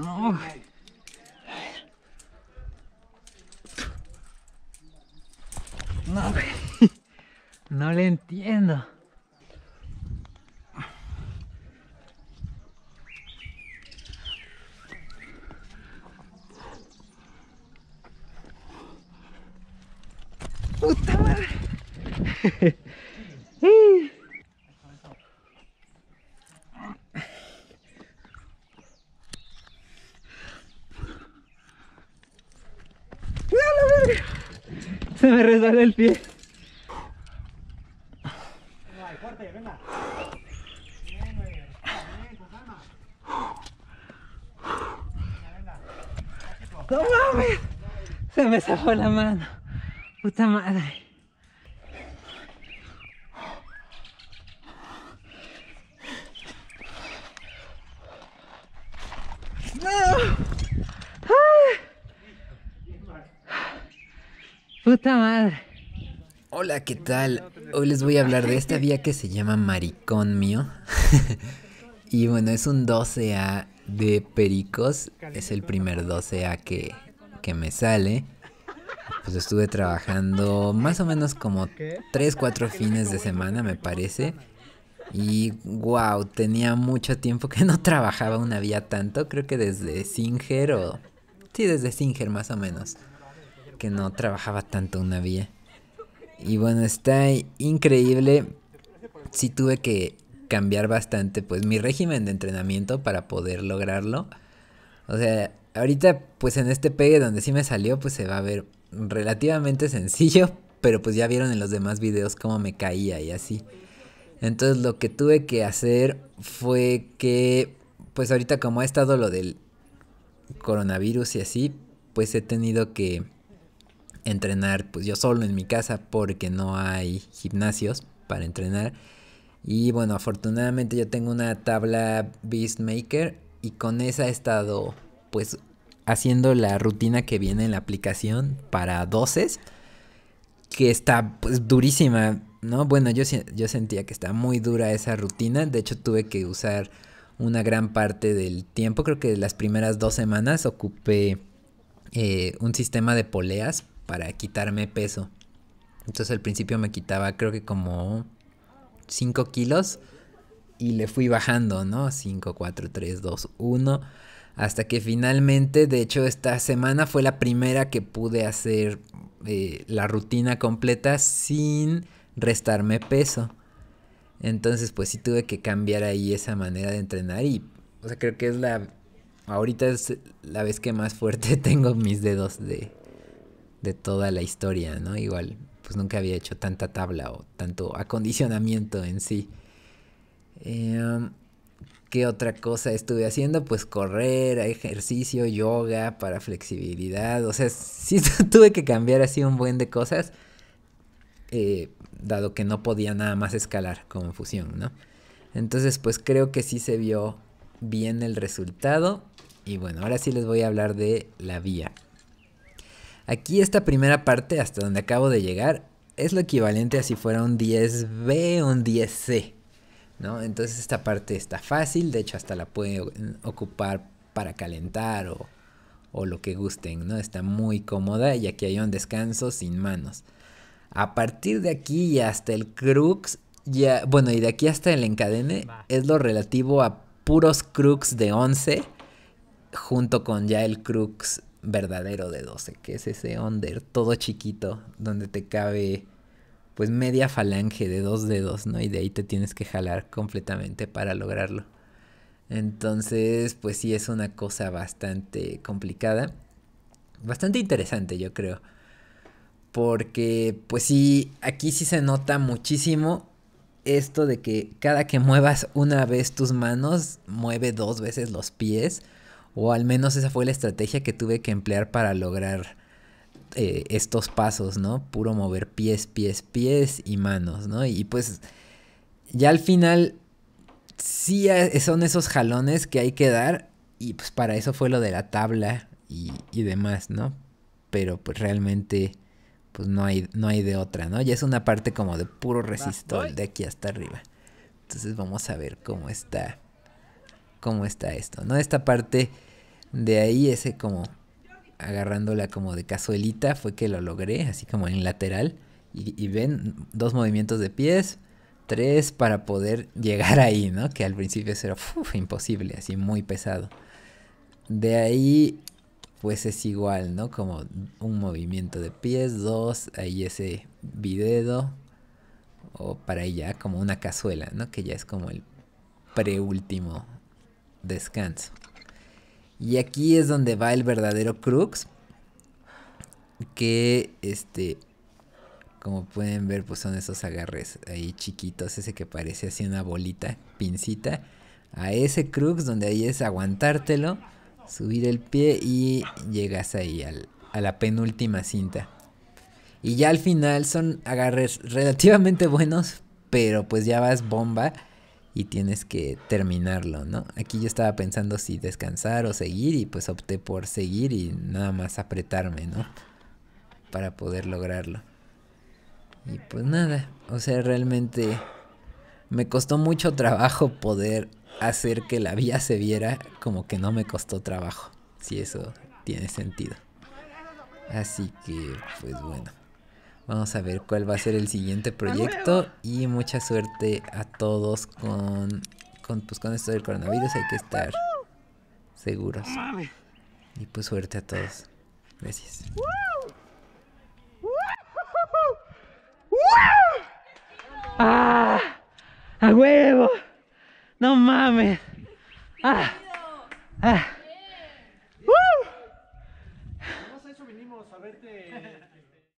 No. No, no le entiendo. Puta madre. Se me resbaló el pie. Ay, fuerte, venga. Bien, güey. Bien, con calma. Venga, venga. ¡No mames! Se me zafó la mano. Puta madre. ¡No! Puta madre. Hola, ¿qué tal? Hoy les voy a hablar de esta vía que se llama Maricón Mío. Y bueno, es un 12A de Pericos. Es el primer 12A que me sale. Pues estuve trabajando más o menos como 3-4 fines de semana, me parece. Y wow, tenía mucho tiempo que no trabajaba una vía tanto. Creo que desde Singer o... Sí, desde Singer más o menos, que no trabajaba tanto una vía. Y bueno, está increíble. Sí tuve que cambiar bastante pues mi régimen de entrenamiento para poder lograrlo. O sea, ahorita pues en este pegue donde sí me salió, pues se va a ver relativamente sencillo, pero pues ya vieron en los demás videos cómo me caía y así. Entonces lo que tuve que hacer fue que pues ahorita como ha estado lo del coronavirus y así, pues he tenido que entrenar pues yo solo en mi casa porque no hay gimnasios para entrenar. Y bueno, afortunadamente yo tengo una tabla Beastmaker y con esa he estado pues haciendo la rutina que viene en la aplicación para 12s, que está pues durísima, ¿no? Bueno, yo sentía que está muy dura esa rutina. De hecho tuve que usar una gran parte del tiempo, creo que las primeras 2 semanas ocupé un sistema de poleas para quitarme peso. Entonces al principio me quitaba creo que como 5 kilos y le fui bajando, ¿no? 5, 4, 3, 2, 1 hasta que finalmente, de hecho esta semana fue la primera que pude hacer la rutina completa sin restarme peso. Entonces pues sí tuve que cambiar ahí esa manera de entrenar y o sea, creo que es ahorita es la vez que más fuerte tengo mis dedos de toda la historia, ¿no? Igual, pues nunca había hecho tanta tabla o tanto acondicionamiento en sí. ¿Qué otra cosa estuve haciendo? Pues correr, ejercicio, yoga para flexibilidad. O sea, sí tuve que cambiar así un buen de cosas, dado que no podía nada más escalar como fusión, ¿no? Entonces, pues creo que sí se vio bien el resultado. Y bueno, ahora sí les voy a hablar de la vía. Aquí esta primera parte, hasta donde acabo de llegar, es lo equivalente a si fuera un 10B o un 10C, ¿no? Entonces esta parte está fácil, de hecho hasta la pueden ocupar para calentar o lo que gusten, ¿no? Está muy cómoda y aquí hay un descanso sin manos. A partir de aquí y hasta el crux, ya, bueno, y de aquí hasta el encadene, es lo relativo a puros crux de 11, junto con ya el crux verdadero de 12, que es ese under todo chiquito donde te cabe pues media falange de 2 dedos, ¿no? Y de ahí te tienes que jalar completamente para lograrlo. Entonces pues sí es una cosa bastante complicada, bastante interesante yo creo, porque pues sí, aquí sí se nota muchísimo esto de que cada que muevas una vez tus manos, mueve 2 veces los pies. O al menos esa fue la estrategia que tuve que emplear para lograr estos pasos, ¿no? Puro mover pies, pies, pies y manos, ¿no? Y pues ya al final sí son esos jalones que hay que dar y pues para eso fue lo de la tabla y demás, ¿no? Pero pues realmente pues no hay de otra, ¿no? Ya es una parte como de puro resistol de aquí hasta arriba. Entonces vamos a ver cómo está esto, ¿no? Esta parte De ahí ese como agarrándola como de cazuelita fue que lo logré, así como en lateral. Y ven, 2 movimientos de pies, 3 para poder llegar ahí, ¿no? Que al principio eso era imposible, así muy pesado. De ahí pues es igual, ¿no? Como un movimiento de pies, 2, ahí ese bidedo, o para ahí ya como una cazuela, ¿no? Que ya es como el preúltimo descanso. Y aquí es donde va el verdadero crux, que como pueden ver, pues son esos agarres ahí chiquitos, ese que parece así una bolita, pincita, a ese crux donde ahí es aguantártelo, subir el pie y llegas ahí a la penúltima cinta. Y ya al final son agarres relativamente buenos, pero pues ya vas bomba y tienes que terminarlo, ¿no? Aquí yo estaba pensando si descansar o seguir y pues opté por seguir y nada más apretarme, ¿no? Para poder lograrlo. Y pues nada, o sea, realmente me costó mucho trabajo poder hacer que la vía se viera como que no me costó trabajo, si eso tiene sentido. Así que, pues bueno, vamos a ver cuál va a ser el siguiente proyecto y mucha suerte a todos con esto del coronavirus, hay que estar seguros. Y pues suerte a todos. Gracias. ¡Ah! ¡A huevo! ¡No mames! ¡Ah! ¡Ah! ¡Woo! Nosotros venimos a verte.